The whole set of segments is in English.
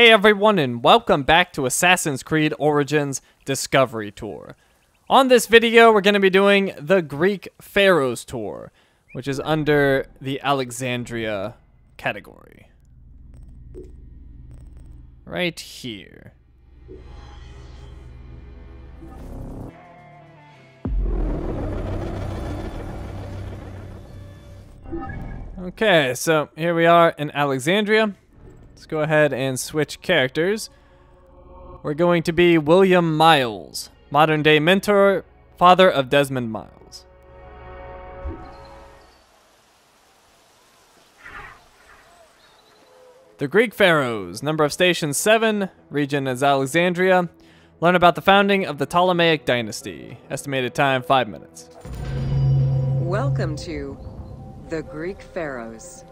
Hey everyone, and welcome back to Assassin's Creed Origins Discovery Tour. On this video, we're going to be doing the Greek Pharaohs Tour, which is under the Alexandria category. Right here. Okay, so here we are in Alexandria. Let's go ahead and switch characters. We're going to be William Miles, modern day mentor, father of Desmond Miles. The Greek Pharaohs, number of stations 7, region is Alexandria. Learn about the founding of the Ptolemaic Dynasty. Estimated time, 5 minutes. Welcome to the Greek Pharaohs.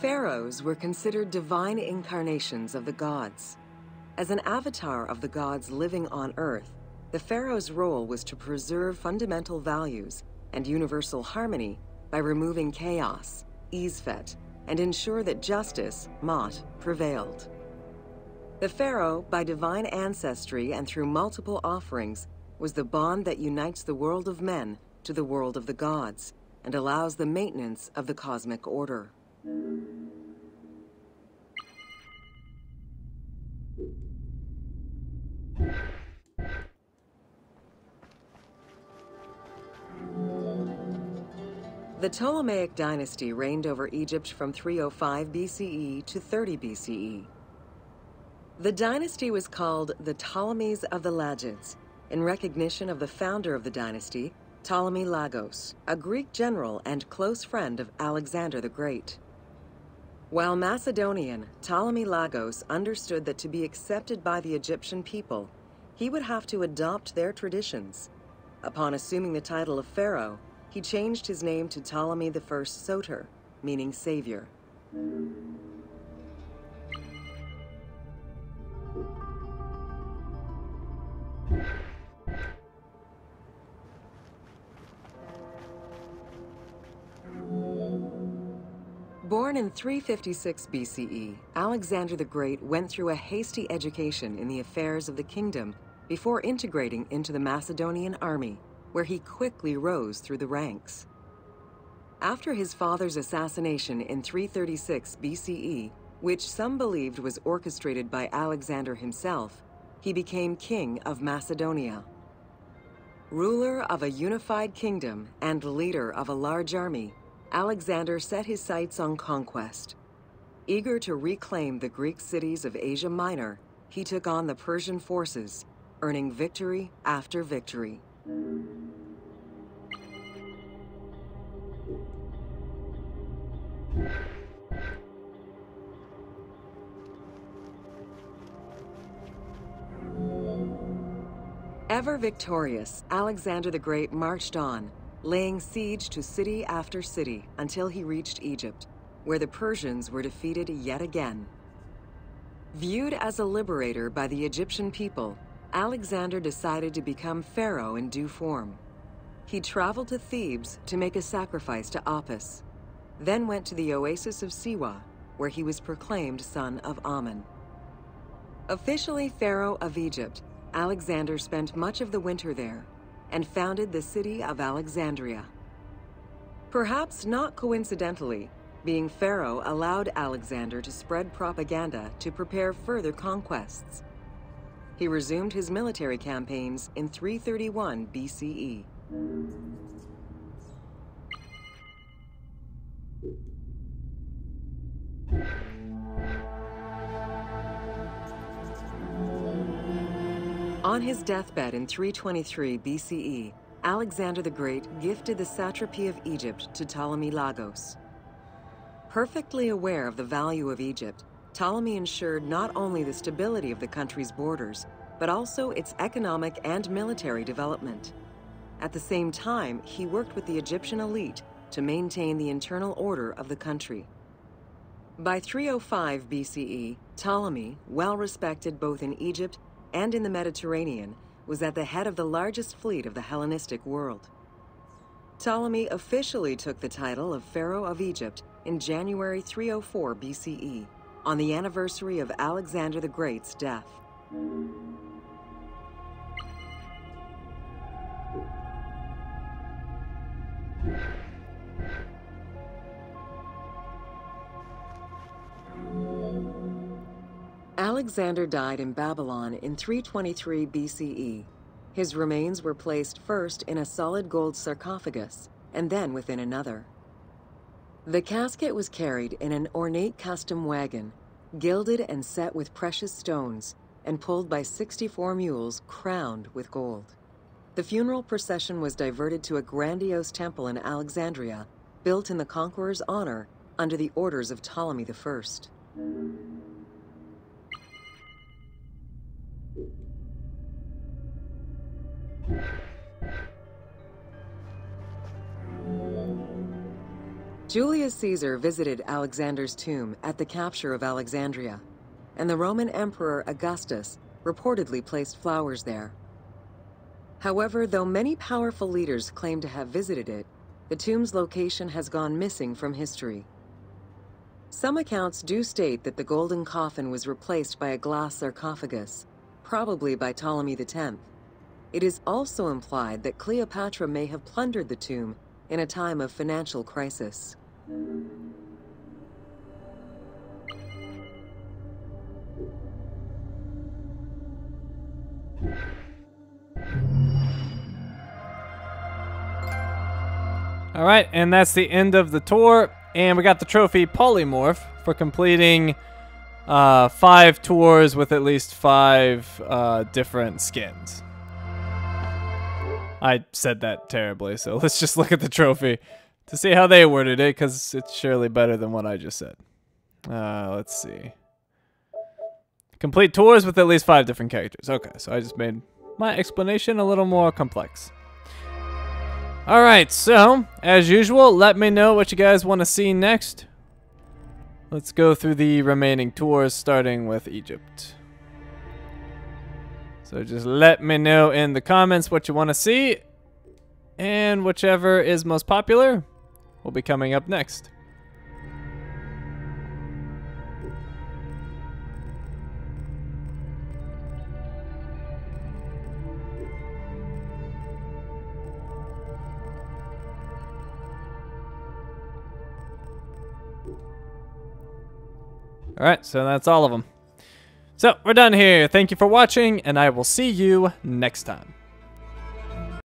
Pharaohs were considered divine incarnations of the gods. As an avatar of the gods living on earth, the pharaoh's role was to preserve fundamental values and universal harmony by removing chaos, Isfet, and ensure that justice, Maat, prevailed. The pharaoh, by divine ancestry and through multiple offerings, was the bond that unites the world of men to the world of the gods and allows the maintenance of the cosmic order. The Ptolemaic dynasty reigned over Egypt from 305 BCE to 30 BCE. The dynasty was called the Ptolemies of the Lagids, in recognition of the founder of the dynasty, Ptolemy Lagos, a Greek general and close friend of Alexander the Great. While Macedonian, Ptolemy Lagos understood that to be accepted by the Egyptian people, he would have to adopt their traditions. Upon assuming the title of pharaoh, he changed his name to Ptolemy I Soter, meaning savior. Born in 356 BCE, Alexander the Great went through a hasty education in the affairs of the kingdom before integrating into the Macedonian army, where he quickly rose through the ranks. After his father's assassination in 336 BCE, which some believed was orchestrated by Alexander himself, he became king of Macedonia. Ruler of a unified kingdom and leader of a large army, Alexander set his sights on conquest. Eager to reclaim the Greek cities of Asia Minor, he took on the Persian forces, earning victory after victory. Ever victorious, Alexander the Great marched on, laying siege to city after city until he reached Egypt, where the Persians were defeated yet again. Viewed as a liberator by the Egyptian people, Alexander decided to become pharaoh in due form. He traveled to Thebes to make a sacrifice to Apis, then went to the oasis of Siwa, where he was proclaimed son of Amun. Officially pharaoh of Egypt, Alexander spent much of the winter there and founded the city of Alexandria. Perhaps not coincidentally, being pharaoh allowed Alexander to spread propaganda to prepare further conquests. He resumed his military campaigns in 331 BCE. On his deathbed in 323 BCE, Alexander the Great gifted the satrapy of Egypt to Ptolemy Lagos. Perfectly aware of the value of Egypt, Ptolemy ensured not only the stability of the country's borders, but also its economic and military development. At the same time, he worked with the Egyptian elite to maintain the internal order of the country. By 305 BCE, Ptolemy, well respected both in Egypt and in the Mediterranean, was at the head of the largest fleet of the Hellenistic world. Ptolemy officially took the title of Pharaoh of Egypt in January 304 BCE, on the anniversary of Alexander the Great's death. Alexander died in Babylon in 323 BCE. His remains were placed first in a solid gold sarcophagus and then within another. The casket was carried in an ornate custom wagon, gilded and set with precious stones, and pulled by 64 mules crowned with gold. The funeral procession was diverted to a grandiose temple in Alexandria, built in the conqueror's honor under the orders of Ptolemy I. Julius Caesar visited Alexander's tomb at the capture of Alexandria, and the Roman Emperor Augustus reportedly placed flowers there. However, though many powerful leaders claim to have visited it, the tomb's location has gone missing from history. Some accounts do state that the golden coffin was replaced by a glass sarcophagus, probably by Ptolemy X. It is also implied that Cleopatra may have plundered the tomb in a time of financial crisis. All right, and that's the end of the tour, and we got the trophy Polymorph for completing 5 tours with at least 5 different skins. I said that terribly, so let's just look at the trophy to see how they worded it, because it's surely better than what I just said. Let's see. Complete tours with at least 5 different characters. Okay, so I just made my explanation a little more complex. All right, so as usual, let me know what you guys want to see next. Let's go through the remaining tours, starting with Egypt. So just let me know in the comments what you want to see, and whichever is most popular will be coming up next. All right, so that's all of them. So, we're done here. Thank you for watching, and I will see you next time.